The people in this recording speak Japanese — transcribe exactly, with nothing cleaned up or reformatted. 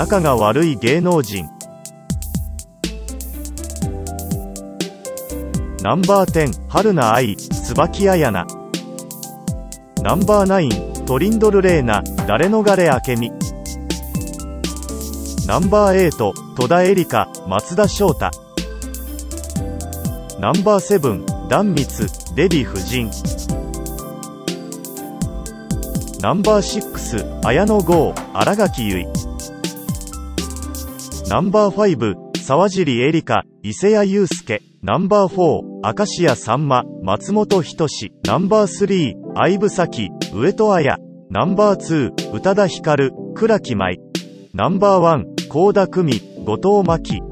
仲が悪い芸能人ナンバーテン、春菜愛、椿彩菜ナンバーナイン、トリンドル玲奈、誰逃れ明美ナンバーエイト、戸田恵梨香、松田翔太ナンバーセブン、壇蜜、デヴィ夫人ナンバーシックス、綾野剛、新垣結衣ナンバーファイブ、沢尻エリカ、伊勢谷友介ナンバーフォー、明石家さんま、松本人志ナンバースリー、相武咲、上戸彩ナンバーツー、宇多田ヒカル、倉木舞ナンバーワン、倖田來未、後藤真希